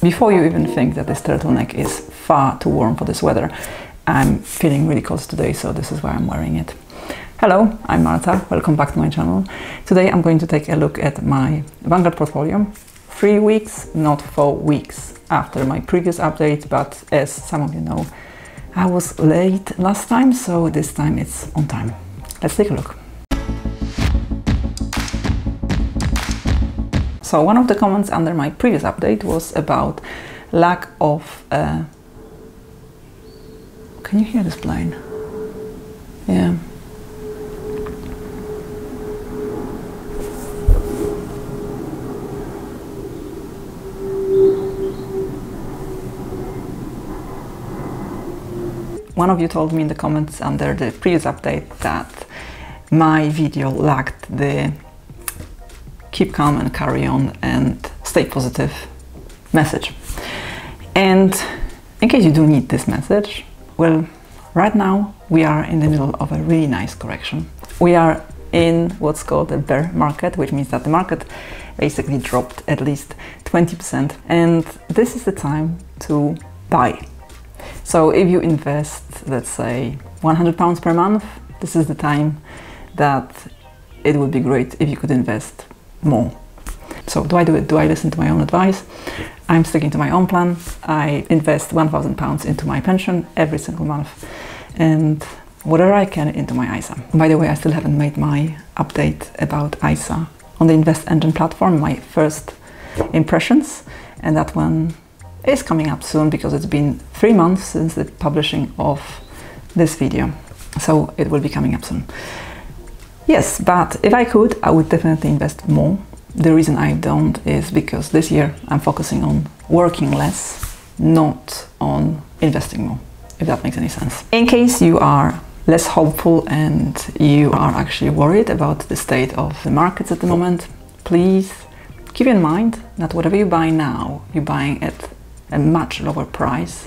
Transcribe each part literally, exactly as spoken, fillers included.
before you even think that this turtleneck is far too warm for this weather. I'm feeling really cold today, so this is why I'm wearing it. Hello, I'm Marta, welcome back to my channel. Today I'm going to take a look at my Vanguard portfolio. Three weeks, not four weeks after my previous update, but as some of you know, I was late last time, so this time it's on time. Let's take a look. So one of the comments under my previous update was about lack of... Uh, can you hear this plane? Yeah. One of you told me in the comments under the previous update that my video lacked the keep calm and carry on and stay positive message. And in case you do need this message, well, right now we are in the middle of a really nice correction. We are in what's called a bear market, which means that the market basically dropped at least twenty percent. And this is the time to buy. So if you invest, let's say, one hundred pounds per month, this is the time that it would be great if you could invest more. So do I do it? Do I listen to my own advice? I'm sticking to my own plan. I invest one thousand pounds into my pension every single month and whatever I can into my I S A. By the way, I still haven't made my update about I S A on the Invest Engine platform, my first impressions, and that one is coming up soon because it's been three months since the publishing of this video. So it will be coming up soon. Yes, but if I could, I would definitely invest more. The reason I don't is because this year I'm focusing on working less, not on investing more, if that makes any sense. In case you are less hopeful and you are actually worried about the state of the markets at the moment, please keep in mind that whatever you buy now, you're buying at a much lower price,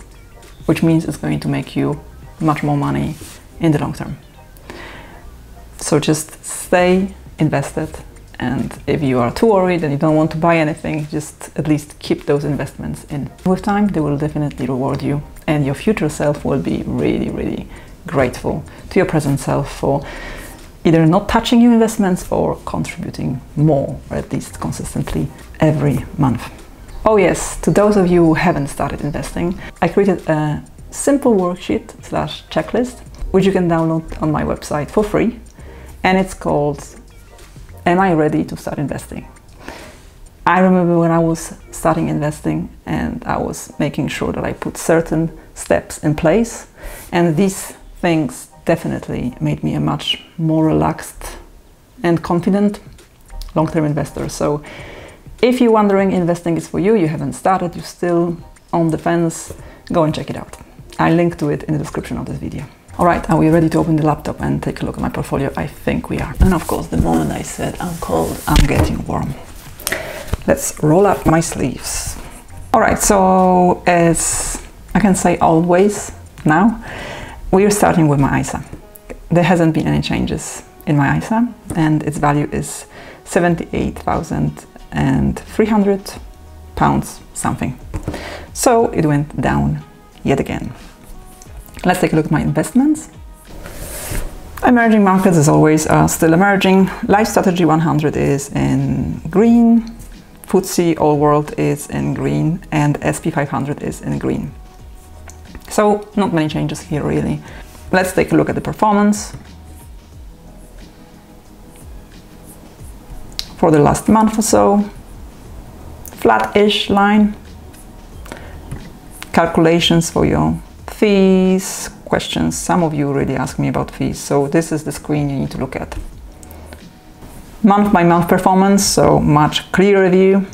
which means it's going to make you much more money in the long term. So just stay invested, and if you are too worried and you don't want to buy anything, just at least keep those investments in. With time, they will definitely reward you, and your future self will be really, really grateful to your present self for either not touching your investments or contributing more, or at least consistently every month. Oh yes, to those of you who haven't started investing, I created a simple worksheet slash checklist, which you can download on my website for free. And it's called, Am I Ready to Start Investing? I remember when I was starting investing and I was making sure that I put certain steps in place, and these things definitely made me a much more relaxed and confident long-term investor. So if you're wondering investing is for you, you haven't started, you're still on the fence, go and check it out. I link to it in the description of this video. All right, are we ready to open the laptop and take a look at my portfolio? I think we are. And of course, the moment I said I'm cold, I'm getting warm. Let's roll up my sleeves. All right, so as I can say always now, we are starting with my I S A. There hasn't been any changes in my I S A, and its value is seventy-eight thousand three hundred pounds something. So it went down yet again. Let's take a look at my investments. Emerging markets, as always, are still emerging. Life Strategy one hundred is in green. F T S E All World is in green. And S P five hundred is in green. So, not many changes here, really. Let's take a look at the performance. For the last month or so. Flat-ish line. Calculations for your fees, questions. Some of you already asked me about fees, so this is the screen you need to look at. Month by month performance, so much clearer view.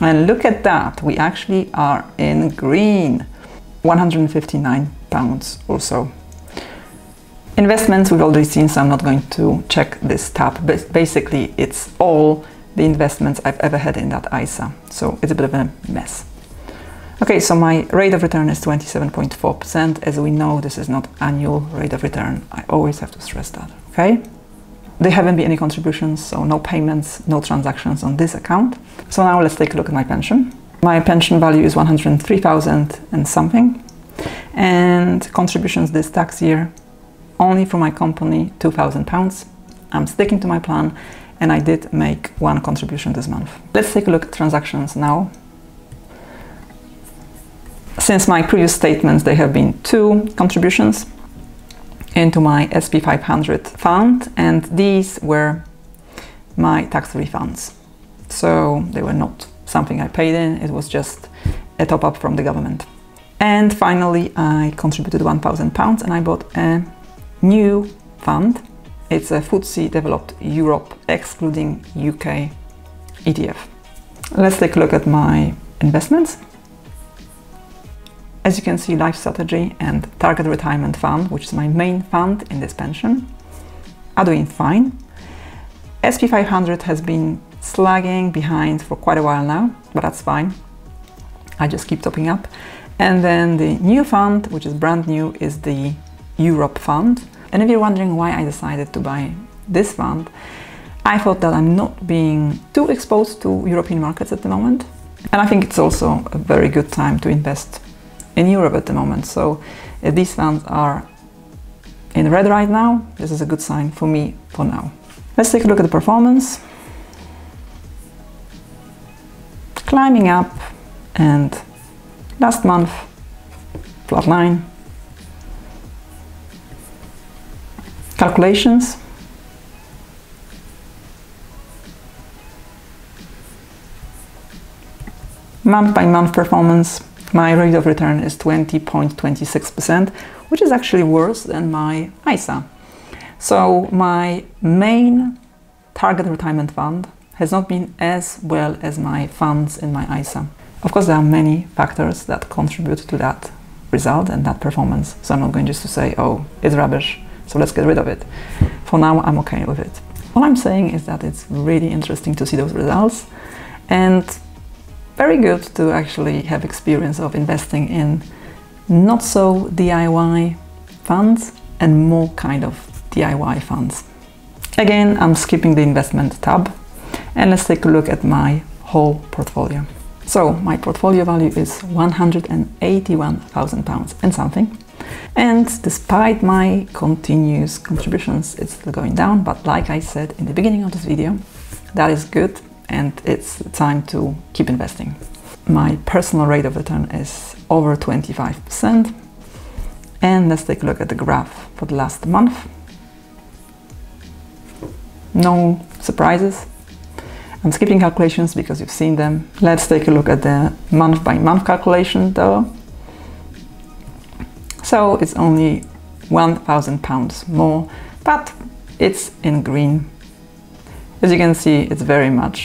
And look at that, we actually are in green, one hundred fifty-nine pounds or so. Investments we've already seen, so I'm not going to check this tab, but basically it's all the investments I've ever had in that I S A, so it's a bit of a mess. Okay, so my rate of return is twenty-seven point four percent. As we know, this is not annual rate of return. I always have to stress that, okay? There haven't been any contributions, so no payments, no transactions on this account. So now let's take a look at my pension. my pension value is one hundred three thousand and something, and contributions this tax year only for my company two thousand pounds. I'm sticking to my plan, and I did make one contribution this month. Let's take a look at transactions now. Since my previous statements, there have been two contributions into my S P five hundred fund, and these were my tax refunds. So they were not something I paid in, it was just a top up from the government. And finally, I contributed one thousand pounds and I bought a new fund. It's a F T S E developed Europe excluding U K E T F. Let's take a look at my investments. As you can see, Life Strategy and Target Retirement Fund, which is my main fund in this pension, are doing fine. S P five hundred has been slugging behind for quite a while now, but that's fine. I just keep topping up. And then the new fund, which is brand new, is the Europe fund. And if you're wondering why I decided to buy this fund, I thought that I'm not being too exposed to European markets at the moment. And I think it's also a very good time to invest in Europe at the moment. So if these funds are in red right now, this is a good sign for me for now. Let's take a look at the performance. Climbing up, and last month, flatline. Calculations. Month by month performance. My rate of return is twenty point two six percent, which is actually worse than my I S A. So my main Target Retirement Fund has not been as well as my funds in my I S A. Of course, there are many factors that contribute to that result and that performance. So I'm not going just to say, oh, it's rubbish, so let's get rid of it. For now, I'm okay with it. All I'm saying is that it's really interesting to see those results, and very good to actually have experience of investing in not so D I Y funds and more kind of D I Y funds. Again, I'm skipping the investment tab, and let's take a look at my whole portfolio. So my portfolio value is one hundred eighty-one thousand pounds and something. And despite my continuous contributions, it's still going down. But like I said in the beginning of this video, that is good, and it's time to keep investing. My personal rate of return is over twenty-five percent. And let's take a look at the graph for the last month. No surprises. I'm skipping calculations because you've seen them. Let's take a look at the month by month calculation though. So it's only one thousand pounds more, but it's in green. As you can see, it's very much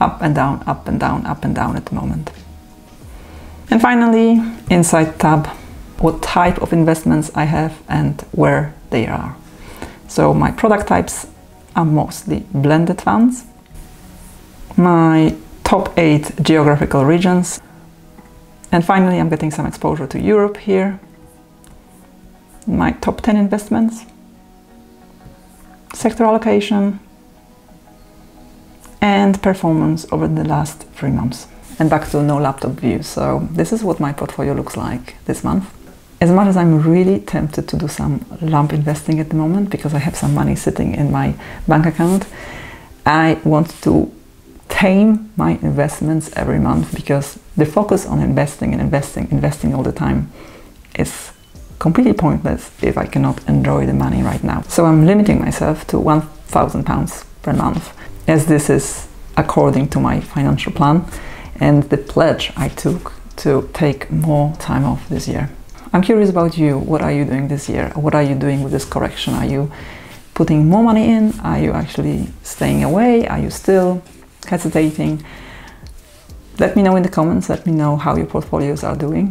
up and down, up and down, up and down at the moment. And finally, inside tab, what type of investments I have and where they are. So my product types are mostly blended funds. My top eight geographical regions. And finally, I'm getting some exposure to Europe here. My top ten investments. Sector allocation. And performance over the last three months. And back to no laptop view. So this is what my portfolio looks like this month. As much as I'm really tempted to do some lump investing at the moment because I have some money sitting in my bank account, I want to tame my investments every month because the focus on investing and investing, investing all the time is completely pointless if I cannot enjoy the money right now. So I'm limiting myself to one thousand pounds per month, as this is according to my financial plan and the pledge I took to take more time off this year. I'm curious about you. What are you doing this year? What are you doing with this correction? Are you putting more money in? Are you actually staying away? Are you still hesitating? Let me know in the comments. Let me know how your portfolios are doing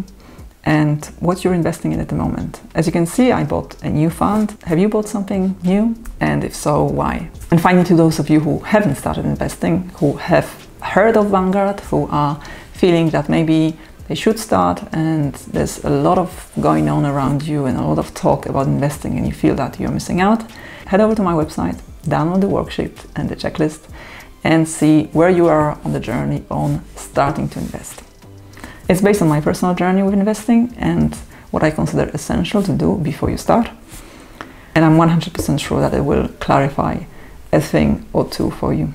and what you're investing in at the moment. As you can see, I bought a new fund. Have you bought something new? And if so, why? And finally, to those of you who haven't started investing, who have heard of Vanguard, who are feeling that maybe they should start and there's a lot of going on around you and a lot of talk about investing and you feel that you're missing out, head over to my website, download the worksheet and the checklist and see where you are on the journey on starting to invest. It's based on my personal journey with investing and what I consider essential to do before you start. And I'm one hundred percent sure that it will clarify a thing or two for you.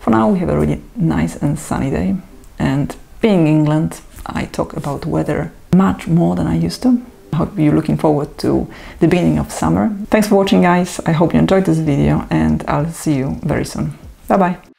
For now, we have a really nice and sunny day. And being in England, I talk about weather much more than I used to. I hope you're looking forward to the beginning of summer. Thanks for watching, guys. I hope you enjoyed this video and I'll see you very soon. Bye-bye.